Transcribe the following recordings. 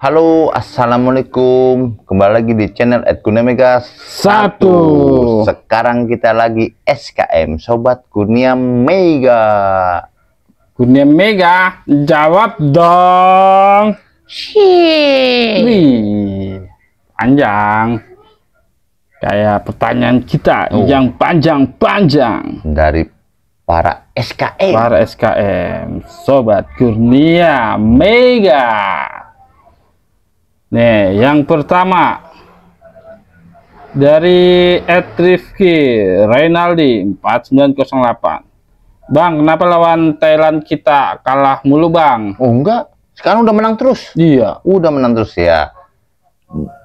Halo, assalamualaikum. Kembali lagi di channel Ed Kurnia Meiga 1. Sekarang kita lagi SKM Sobat Kurnia Meiga. Kurnia Meiga, jawab dong. Wih, panjang. Kayak pertanyaan kita yang panjang-panjang dari para SKM. Para SKM Sobat Kurnia Meiga. Nih, yang pertama dari Ed Rifki Reynaldi 4908. Bang, kenapa lawan Thailand kita kalah mulu, Bang? Oh, enggak. Sekarang udah menang terus. Iya, udah menang terus ya.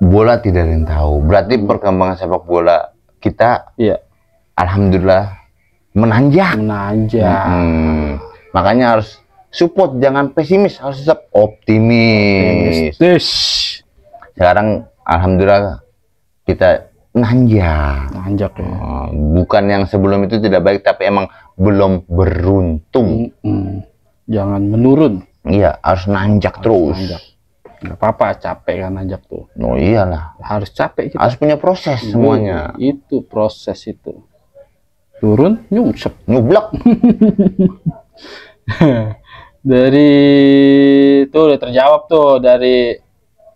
Bola tidak ada yang tahu. Berarti perkembangan sepak bola kita alhamdulillah menanjak. Makanya harus support, jangan pesimis, harus tetap optimis. Sekarang alhamdulillah kita nanjak ya. Bukan yang sebelum itu tidak baik, tapi emang belum beruntung. Jangan menurun. Iya, harus nanjak terus. Nggak apa-apa, capek kan nanjak tuh. Oh iyalah, harus capek kita. Harus punya proses semuanya. Itu proses itu. Turun, nyungsep, nyublak. Terjawab tuh dari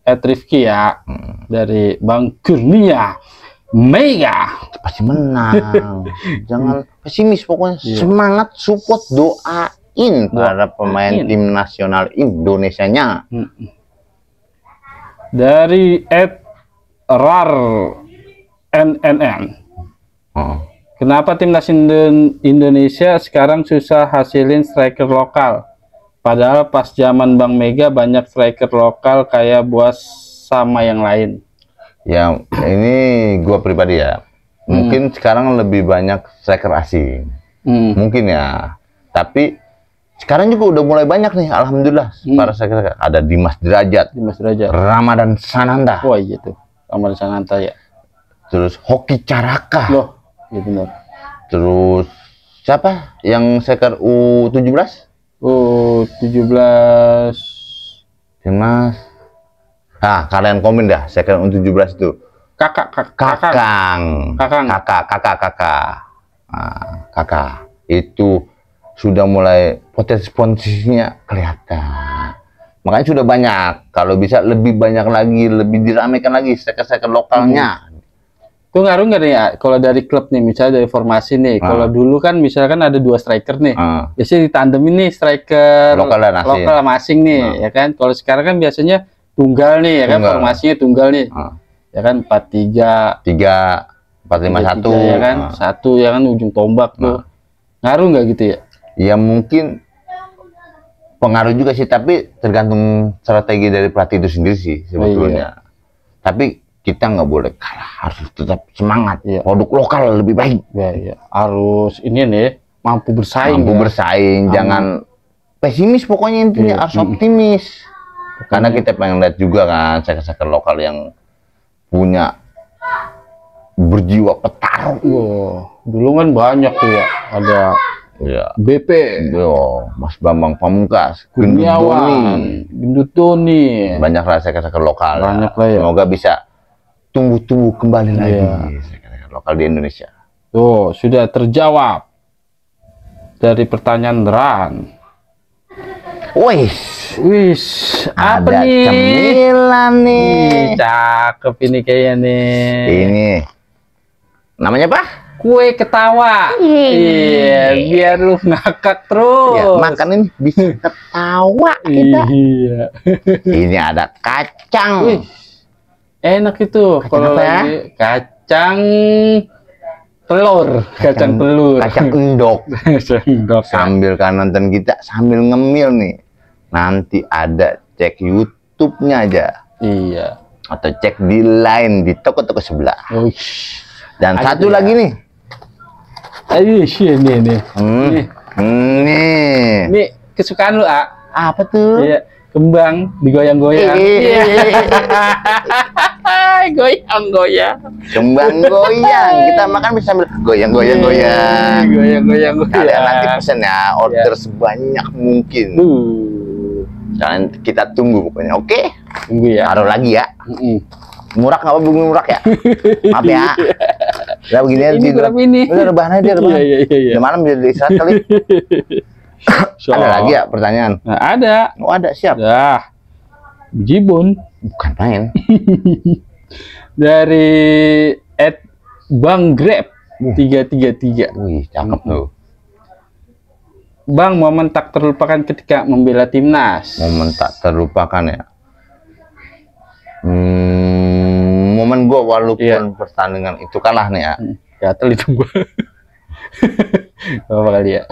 Ed Rifki ya, dari Bang Kurnia Meiga. Pasti menang. Jangan pesimis, pokoknya semangat, support, doain para pemain tim nasional Indonesianya. Dari Ed Rar NNN. Kenapa timnas Indonesia sekarang susah hasilin striker lokal? Padahal pas zaman Bang Meiga banyak striker lokal kayak Buas sama yang lain. Ya, ini gua pribadi ya. Mungkin sekarang lebih banyak striker asing. Mungkin ya. Tapi sekarang juga udah mulai banyak nih, alhamdulillah. Para striker ada Dimas Derajat, Ramadan Sananta. Wah, iya tuh. Ramadan Sananta ya. Terus Hokky Caraka. Loh, iya benar. Terus siapa yang striker U17? Oh, 17 timnas. Ah, kalian komen dah. Saya kira U17 itu. Kakak itu sudah mulai potensinya kelihatan. Makanya sudah banyak. Kalau bisa lebih banyak lagi, lebih diramaikan lagi striker-striker lokalnya. Itu ngaruh nggak nih ya, kalau dari klub nih, misalnya dari formasi nih, kalau dulu kan misalkan ada 2 striker nih, biasanya ditandemin nih striker lokal sama asing nih, ya kan. Kalau sekarang kan biasanya tunggal nih, ya kan, formasinya tunggal nih, ya kan, 4-3, 3-4-5-1, ya kan, 1 ya kan, ujung tombak tuh. Ngaruh nggak gitu ya? Ya mungkin pengaruh juga sih, tapi tergantung strategi dari pelatih itu sendiri sih sebetulnya. Tapi kita nggak boleh kalah, harus tetap semangat. Produk lokal lebih baik. Harus ini nih, mampu bersaing. Jangan pesimis, pokoknya intinya harus optimis. Karena kita pengen lihat juga kan striker-striker lokal yang punya berjiwa petarung. Dulu kan banyak tuh ya, ada BP, Mas Bambang Pamungkas, Gendut Tony, banyak lah striker-striker lokal. Semoga bisa tumbuh kembali lagi lokal di Indonesia. Tuh, sudah terjawab dari pertanyaan Ran. Wih, apa nih? Cemilan nih. Cakep ini kayaknya nih. Ini namanya apa? Kue ketawa. Iya, biar lu ngakak terus. Ya, makan ini bisa ketawa kita. Ini ada kacang. Enak itu kalau lagi kacang telur, kacang endok. Sambil kan nonton kita sambil ngemil nih. Nanti ada cek YouTube-nya aja. Iya. Atau cek di line di toko-toko sebelah. Dan satu lagi nih. Ayo ini kesukaan lu, A. Apa tuh? Iya. Kembang digoyang-goyang. Goyang-goyang. Kembang goyang. Kita makan bisa sambil goyang-goyang. Kalian nanti pesen ya, order sebanyak mungkin. Kalian kita tunggu pokoknya, oke? Tunggu ya. Taruh lagi ya. Murah nggak apa belum murah ya? Maaf ya. Udah begini aja. Ini rebahannya dia rebahan. Iya. Malam jadi istirahat kali. Ada lagi ya pertanyaan? Nah, ada. Oh ada, siap. Dah. Jibun. Bukan main. Dari Ed Bang Grab 333. Wih, cakep tuh. Bang, momen tak terlupakan ketika membela timnas. Momen tak terlupakan ya. Momen gue walaupun pertandingan itu kalah nih ya. Gatel itu gue. Berapa kali ya?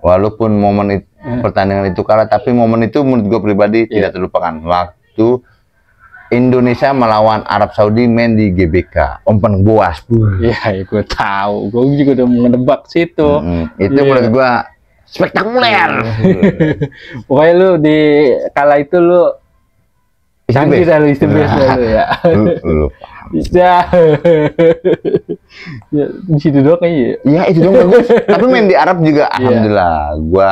Walaupun momen pertandingan itu kalah, tapi momen itu menurut gue pribadi tidak terlupakan. Waktu Indonesia melawan Arab Saudi main di GBK, umpan boas. Iya, gue tahu. Gue juga udah menebak situ. Itu menurut gue spektakuler. Pokoknya lu di kala itu lu canggih dah, lu istibes dah lu ya. Lu paham. Ya, di situ doang kayaknya. Iya, itu doang bagus. Tapi main di Arab juga, alhamdulillah. Gue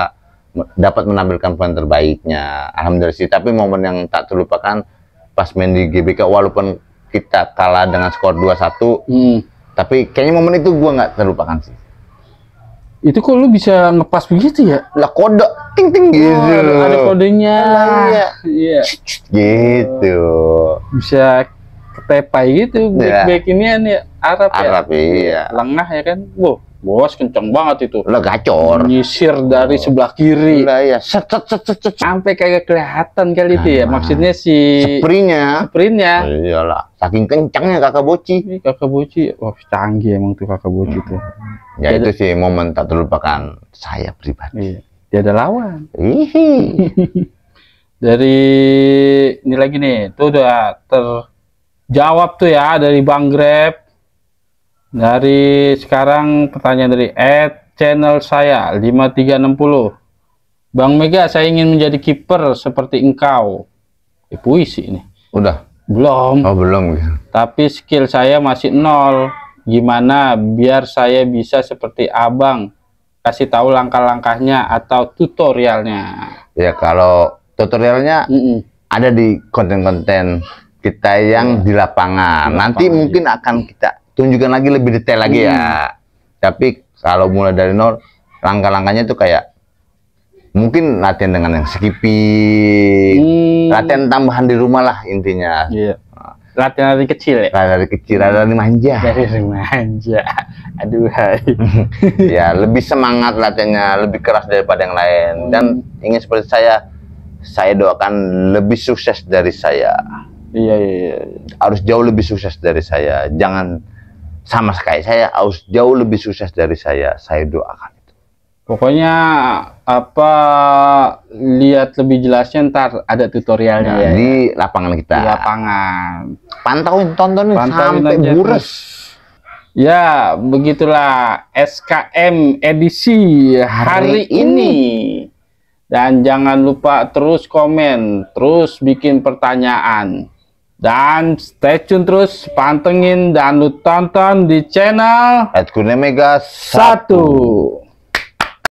dapat menampilkan peran terbaiknya. Alhamdulillah sih. Tapi momen yang tak terlupakan pas main di GBK, walaupun kita kalah dengan skor 2-1, tapi kayaknya momen itu gue nggak terlupakan sih. Itu kok lu bisa ngepas begitu ya? Lah kode ting-ting gitu. Oh, ada kodenya. Iya. Gitu. Bisa ketepai gitu. Back-back ini ya Arab ya. Iya. Lengah ya kan. Wow, bos kenceng banget itu. Lah gacor. Nyisir dari sebelah kiri. Lah ya. Sampai kagak kelihatan kali itu ya. Maksudnya si sprintnya. Iyalah. Saking kencangnya kakak boci. Ini kakak boci. Wah, canggih emang tuh kakak boci tuh. Ya itu sih momen tak terlupakan saya pribadi. Dia ada lawan. Dari ini lagi nih, tuh udah terjawab tuh ya dari Bang Grab. Dari sekarang pertanyaan dari Ed channel saya 5360. Bang Meiga, saya ingin menjadi kiper seperti engkau. Puisi ini. Udah? Belum. Oh belum. Tapi skill saya masih 0. Gimana biar saya bisa seperti abang? Kasih tahu langkah-langkahnya atau tutorialnya. Ya kalau tutorialnya ada di konten-konten kita yang di lapangan. Nanti mungkin akan kita tunjukkan lagi lebih detail lagi ya. Tapi kalau mulai dari nol, langkah-langkahnya itu kayak mungkin latihan dengan yang skipping, latihan tambahan di rumah lah intinya. Latihan dari kecil ya? Latihan dari kecil, dari manja. Dari manja. Aduh, hai. Ya, lebih semangat latihannya, lebih keras daripada yang lain. Dan ingin seperti saya doakan lebih sukses dari saya. Iya. Harus jauh lebih sukses dari saya. Jangan sama kayak saya, harus jauh lebih sukses dari saya. Saya doakan itu. Pokoknya, lihat lebih jelasnya ntar ada tutorialnya ya, di lapangan kita. Di lapangan. Pantauin sampai buras. Ya, begitulah SKM edisi hari ini. Dan jangan lupa terus komen, terus bikin pertanyaan. Dan stay tune terus, pantengin dan lu tonton di channel Ed Kurnia Meiga 1.